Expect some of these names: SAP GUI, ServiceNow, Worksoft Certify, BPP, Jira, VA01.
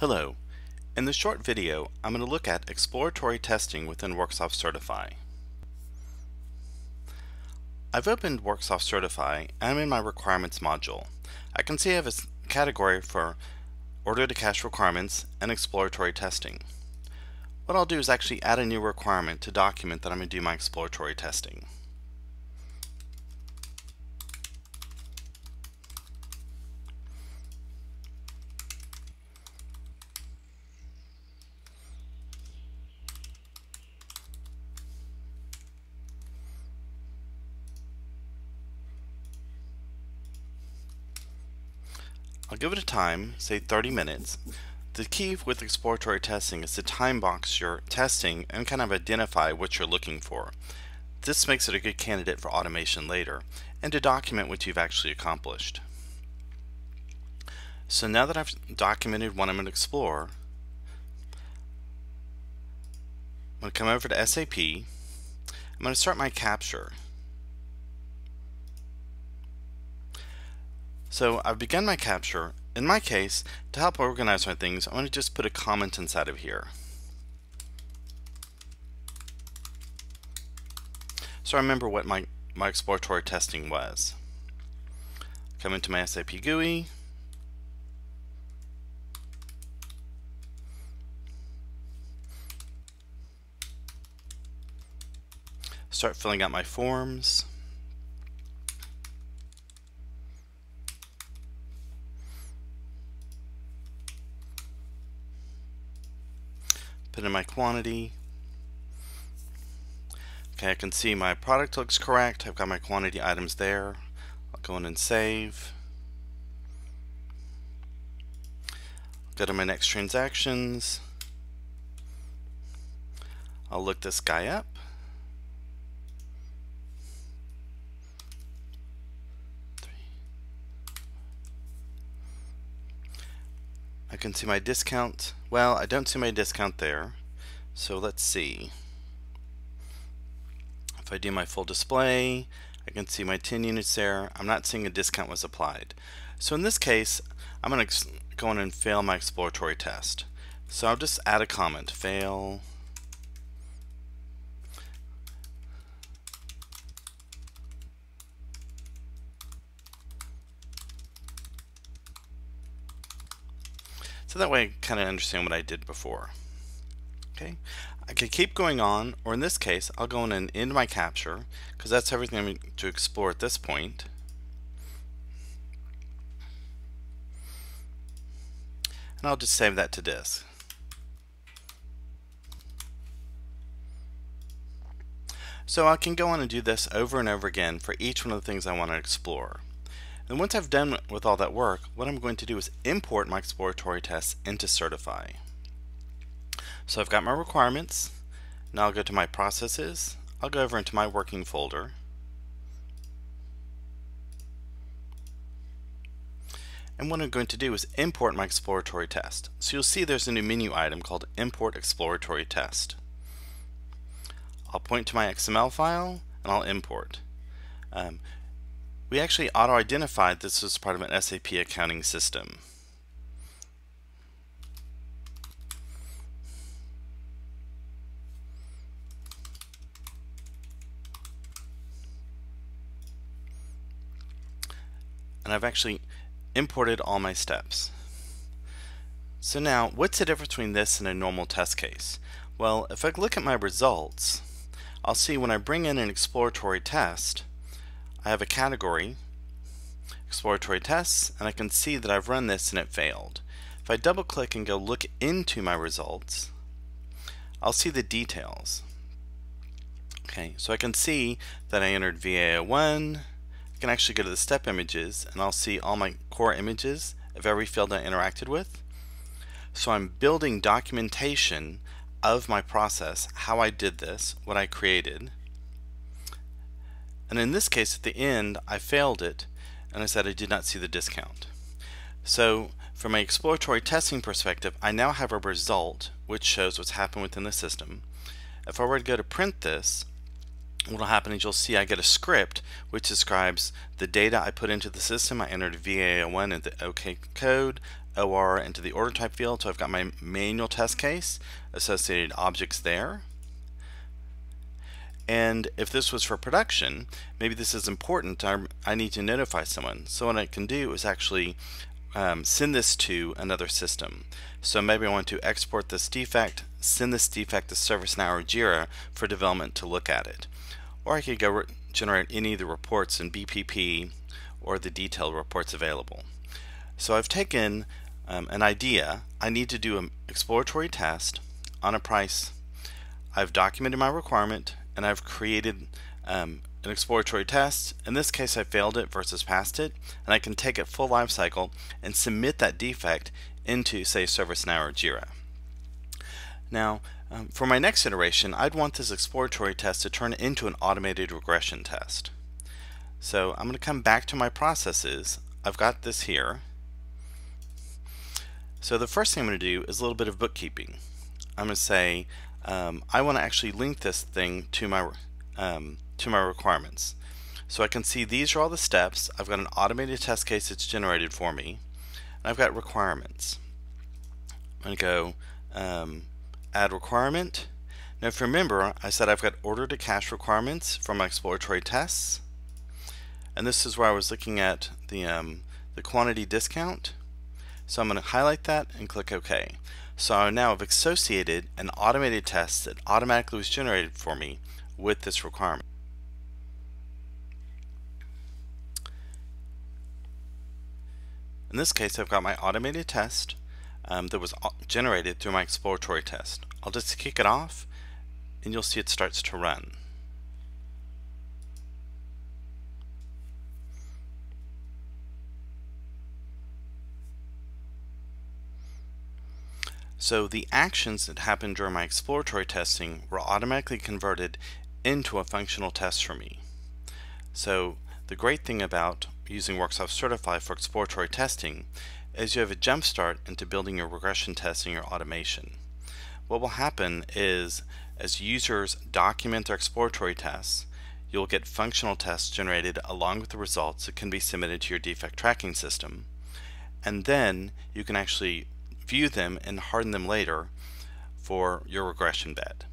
Hello. In this short video, I'm going to look at exploratory testing within Worksoft Certify. I've opened Worksoft Certify and I'm in my Requirements module. I can see I have a category for Order-to-Cash Requirements and Exploratory Testing. What I'll do is actually add a new requirement to document that I'm going to do my exploratory testing. I'll give it a time, say 30 minutes. The key with exploratory testing is to time box your testing and kind of identify what you're looking for. This makes it a good candidate for automation later and to document what you've actually accomplished. So now that I've documented what I'm going to explore, I'm going to come over to SAP. I'm going to start my capture. So I've begun my capture. In my case, to help organize my things, I want to just put a comment inside of here. So I remember what my exploratory testing was. Come into my SAP GUI. Start filling out my forms. Put in my quantity. Okay, I can see my product looks correct. I've got my quantity items there. I'll go in and save. Go to my next transactions. I'll look this guy up. I can see my discount. Well, I don't see my discount there, so let's see. If I do my full display, I can see my 10 units there. I'm not seeing a discount was applied. So in this case, I'm going to go in and fail my exploratory test. So I'll just add a comment, fail. So that way I kind of understand what I did before. Okay, I could keep going on, or in this case I'll go in and end my capture because that's everything I'm to explore at this point. And I'll just save that to disk. So I can go on and do this over and over again for each one of the things I want to explore. And once I've done with all that work, what I'm going to do is import my exploratory tests into Certify. So I've got my requirements. Now I'll go to my processes. I'll go over into my working folder. And what I'm going to do is import my exploratory test. So you'll see there's a new menu item called Import Exploratory Test. I'll point to my XML file and I'll import. We actually auto-identified this as part of an SAP accounting system. And I've actually imported all my steps. So now, what's the difference between this and a normal test case? Well, if I look at my results, I'll see when I bring in an exploratory test, I have a category, exploratory tests, and I can see that I've run this and it failed. If I double click and go look into my results, I'll see the details. Okay, so I can see that I entered VA01. I can actually go to the step images and I'll see all my core images of every field I interacted with. So I'm building documentation of my process, how I did this, what I created. And in this case, at the end, I failed it, and I said I did not see the discount. So from an exploratory testing perspective, I now have a result which shows what's happened within the system. If I were to go to print this, what will happen is you'll see I get a script which describes the data I put into the system. I entered VA01 in the OK code, OR into the order type field. So I've got my manual test case, associated objects there. And if this was for production, maybe this is important, I need to notify someone. So what I can do is actually send this to another system. So maybe I want to export this defect, send this defect to ServiceNow or Jira for development to look at it. Or I could go generate any of the reports in BPP or the detailed reports available. So I've taken an idea. I need to do an exploratory test on a price. I've documented my requirement and I've created an exploratory test. In this case I failed it versus passed it, and I can take it full life cycle and submit that defect into, say, ServiceNow or Jira. Now for my next iteration, I'd want this exploratory test to turn into an automated regression test. So I'm going to come back to my processes. I've got this here. So the first thing I'm going to do is a little bit of bookkeeping. I'm going to say I want to actually link this thing to my requirements. So I can see these are all the steps. I've got an automated test case that's generated for me. And I've got requirements. I'm going to go add requirement. Now if you remember, I said I've got order to cash requirements from my exploratory tests. And this is where I was looking at the quantity discount. So I'm going to highlight that and click OK. So I now have associated an automated test that automatically was generated for me with this requirement. In this case, I've got my automated test that was generated through my exploratory test. I'll just kick it off and you'll see it starts to run. So the actions that happened during my exploratory testing were automatically converted into a functional test for me. So the great thing about using Worksoft Certify for exploratory testing is you have a jump start into building your regression testing, your automation. What will happen is as users document their exploratory tests, you'll get functional tests generated along with the results that can be submitted to your defect tracking system. And then you can actually view them and harden them later for your regression bed.